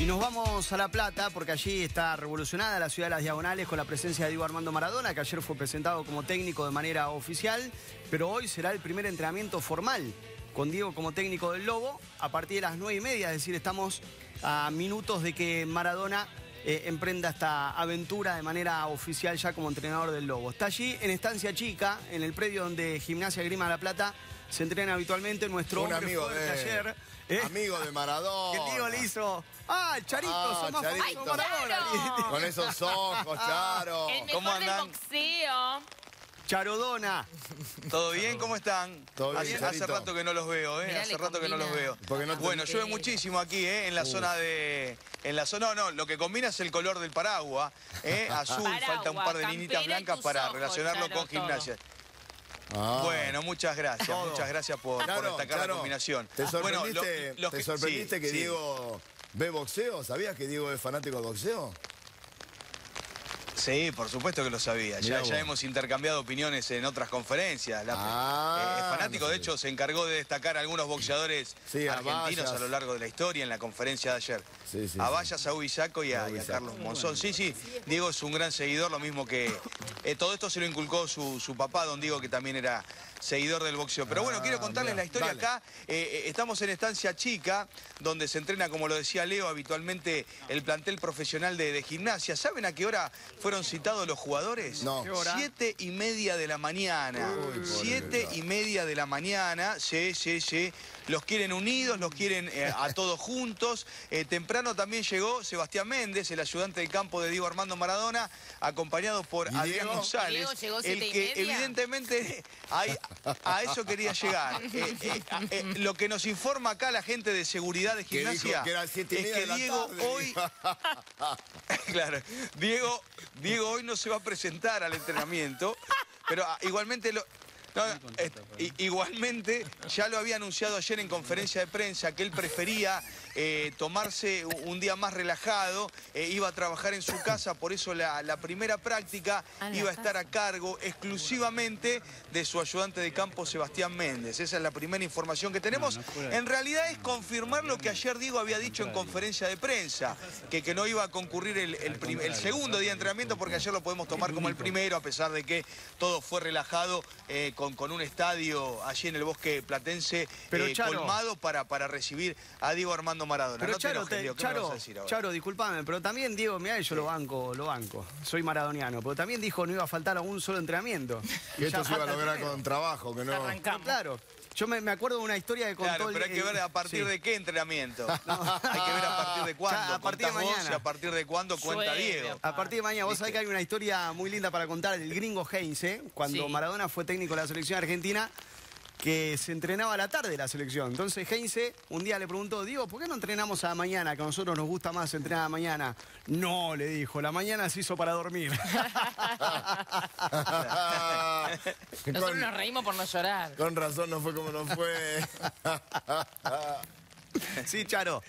Y nos vamos a La Plata porque allí está revolucionada la ciudad de las Diagonales con la presencia de Diego Armando Maradona, que ayer fue presentado como técnico de manera oficial, pero hoy será el primer entrenamiento formal con Diego como técnico del Lobo a partir de las 9:30, es decir, estamos a minutos de que Maradona emprenda esta aventura de manera oficial ya como entrenador del Lobo. Está allí en Estancia Chica, en el predio donde Gimnasia y Esgrima de La Plata se entrena habitualmente. Nuestro hombre amigo de ayer, amigo de Maradona. ¿Qué tío le hizo? ¡Ah, Charito! ¡Sos más famoso Maradona! Claro. Con esos ojos, Charo. El mejor ¿Cómo andan? Del boxeo. Charodona. ¿Todo bien? ¿Cómo están? ¿Todo bien, hace rato que no los veo, ¿eh? Hace rato que no los veo. No bueno, llueve muchísimo aquí, ¿eh? En la zona de... En la zona, no, lo que combina es el color del paraguas, ¿eh? Azul, paraguas, falta un par de linitas blancas para ojos, relacionarlo Charo, con Gimnasia. Ah. Bueno, muchas gracias por destacar la combinación. ¿Te sorprendiste, te sorprendiste que Diego ve boxeo? ¿Sabías que Diego es fanático de boxeo? Sí, por supuesto que lo sabía. Ya hemos intercambiado opiniones en otras conferencias. Fanático, no sé. De hecho, se encargó de destacar a algunos boxeadores argentinos a lo largo de la historia en la conferencia de ayer. Sí, sí, a Bayas, a Ubisaco y a Carlos Monzón. Bueno. Sí, sí, Diego es un gran seguidor, lo mismo que... todo esto se lo inculcó su papá, don Diego, que también era seguidor del boxeo. Pero bueno, quiero contarles la historia acá. Estamos en Estancia Chica, donde se entrena, como lo decía Leo, habitualmente el plantel profesional de Gimnasia. ¿Saben a qué hora fueron citados los jugadores? No. 7:30 de la mañana. Uy, 7:30 de la mañana. Sí. Los quieren unidos, los quieren a todos juntos. Temprano también llegó Sebastián Méndez, el ayudante de campo de Diego Armando Maradona, acompañado por Adrián González, el que evidentemente a eso quería llegar. Lo que nos informa acá la gente de seguridad de Gimnasia es que Diego hoy... Claro, Diego hoy no se va a presentar al entrenamiento, pero igualmente... igualmente, ya lo había anunciado ayer en conferencia de prensa que él prefería tomarse un día más relajado, iba a trabajar en su casa, por eso la primera práctica iba a estar a cargo exclusivamente de su ayudante de campo Sebastián Méndez. Esa es la primera información que tenemos. En realidad es confirmar lo que ayer Diego había dicho en conferencia de prensa, que no iba a concurrir el segundo día de entrenamiento, porque ayer lo podemos tomar como el primero, a pesar de que todo fue relajado con un estadio allí en el bosque platense, Charo, colmado para recibir a Diego Armando Maradona. Pero no te enojes, Diego, ¿qué me vas a decir ahora? Charo, disculpame, pero también Diego, mirá, yo lo banco, soy maradoniano, pero también dijo no iba a faltar a un solo entrenamiento. Que esto se iba a lograr con trabajo, que no... Arrancamos. Claro. Yo me acuerdo de una historia que contó... Claro, pero hay que ver a partir de qué entrenamiento. No. Hay que ver a partir de cuándo. A partir de mañana. A partir de cuándo cuenta Diego. A partir de mañana. Vos sabés que hay una historia muy linda para contar del gringo Heinze, cuando Maradona fue técnico de la selección argentina, que se entrenaba a la tarde la selección. Entonces Heinze un día le preguntó, Diego, ¿por qué no entrenamos a la mañana? Que a nosotros nos gusta más entrenar a la mañana. No, le dijo, la mañana se hizo para dormir. Nosotros nos reímos por no llorar. Con razón no fue como no fue. Sí, Charo.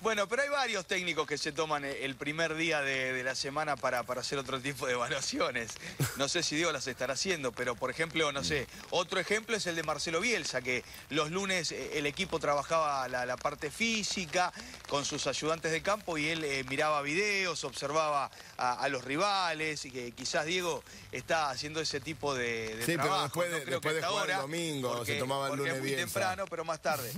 Bueno, pero hay varios técnicos que se toman el primer día de la semana para hacer otro tipo de evaluaciones. No sé si Diego las estará haciendo, pero por ejemplo, no sé, otro ejemplo es el de Marcelo Bielsa, que los lunes el equipo trabajaba la parte física con sus ayudantes de campo y él miraba videos, observaba a los rivales, y que quizás Diego está haciendo ese tipo de trabajo. Pero después de jugar el domingo, porque se tomaba el lunes muy Bielsa. Temprano, pero más tarde.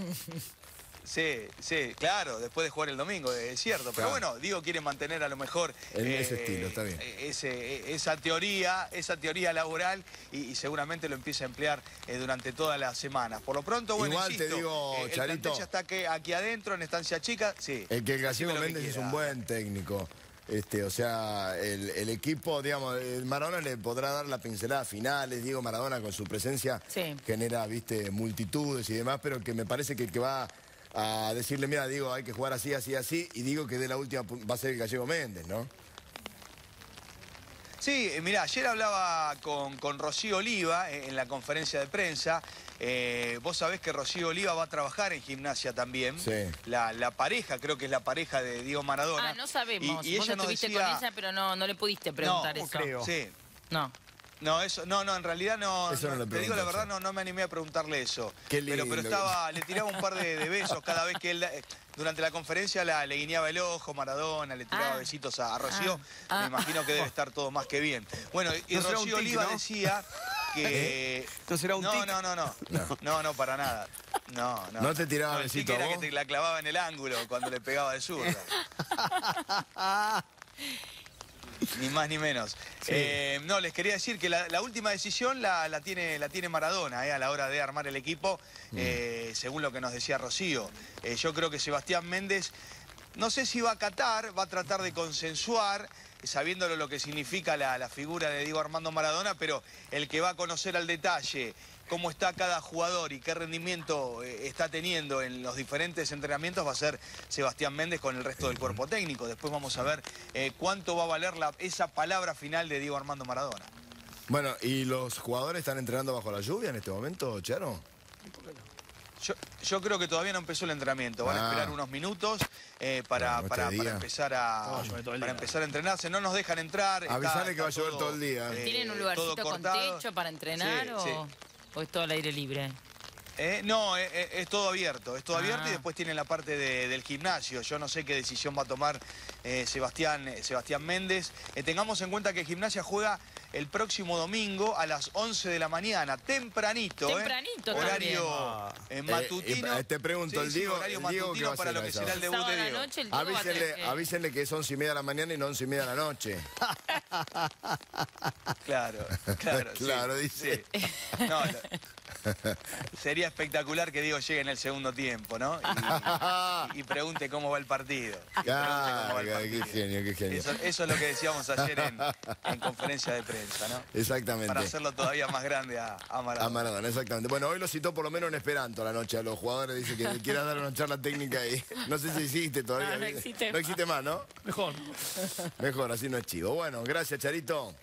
Sí, claro, después de jugar el domingo, es cierto. Pero bueno, Diego quiere mantener a lo mejor ese estilo, está bien. Esa teoría laboral y seguramente lo empieza a emplear durante todas las semanas. Por lo pronto, bueno, igual insisto, te digo, Charito, ya está aquí adentro, en Estancia Chica, el gallego Méndez es un buen técnico. O sea, el equipo, digamos, el Maradona le podrá dar la pincelada final, Diego Maradona con su presencia genera, viste, multitudes y demás, pero que me parece que el que va a decirle, mira, Diego, hay que jugar así, así, así, y Diego que dé la última va a ser el gallego Méndez, ¿no? Sí, mirá, ayer hablaba con Rocío Oliva en la conferencia de prensa. Vos sabés que Rocío Oliva va a trabajar en Gimnasia también. Sí. La pareja, creo que es la pareja de Diego Maradona. No sabemos. Y vos ella estuviste con ella, pero no le pudiste preguntar eso. No creo. Sí. No. No, eso, no, en realidad no, eso no lo pregunto, te digo la verdad, no me animé a preguntarle eso. Qué lindo, pero estaba, le tiraba un par de besos cada vez que él, durante la conferencia le guiñaba el ojo, Maradona, le tiraba besitos a Rocío. Me imagino que debe estar todo más que bien. Bueno, y no Rocío Oliva decía que... ¿No será un tic? No, para nada. No. ¿No te tiraba besitos a vos? Era que te la clavaba en el ángulo cuando le pegaba de zurda. Ni más ni menos. Sí. No, les quería decir que la última decisión la tiene Maradona a la hora de armar el equipo, según lo que nos decía Rocío. Yo creo que Sebastián Méndez, no sé si va a acatar, va a tratar de consensuar, sabiéndolo lo que significa la figura de Diego Armando Maradona, pero el que va a conocer al detalle cómo está cada jugador y qué rendimiento está teniendo en los diferentes entrenamientos va a ser Sebastián Méndez con el resto del cuerpo técnico. Después vamos a ver cuánto va a valer esa palabra final de Diego Armando Maradona. Bueno, ¿y los jugadores están entrenando bajo la lluvia en este momento, Charo? ¿Por qué no? Yo creo que todavía no empezó el entrenamiento. Van a esperar unos minutos para empezar a entrenarse. No nos dejan entrar. Avisale que va a llover todo el día. ¿Tienen un lugarcito con techo para entrenar o es todo al aire libre? No, es todo abierto. Es todo abierto y después tienen la parte del gimnasio. Yo no sé qué decisión va a tomar Sebastián Méndez. Tengamos en cuenta que Gimnasia juega el próximo domingo a las 11 de la mañana, tempranito. Tempranito, horario matutino. Te pregunto, el Diego, horario matutino para lo que será el debut de Diego. Avísenle que es 11:30 de la mañana y no 11:30 de la noche. Claro, dice. No, sería espectacular que Diego llegue en el segundo tiempo, ¿no? Y pregunte cómo va el partido. Qué genio. Eso es lo que decíamos ayer en conferencia de prensa, ¿no? Exactamente. Para hacerlo todavía más grande a Maradona. A Maradona, exactamente. Bueno, hoy lo citó por lo menos en Esperanto a la noche. A los jugadores dice que quieras dar una charla técnica ahí. No sé si existe todavía. No existe más, ¿no? Mejor. Así no es chivo. Bueno, gracias, Charito.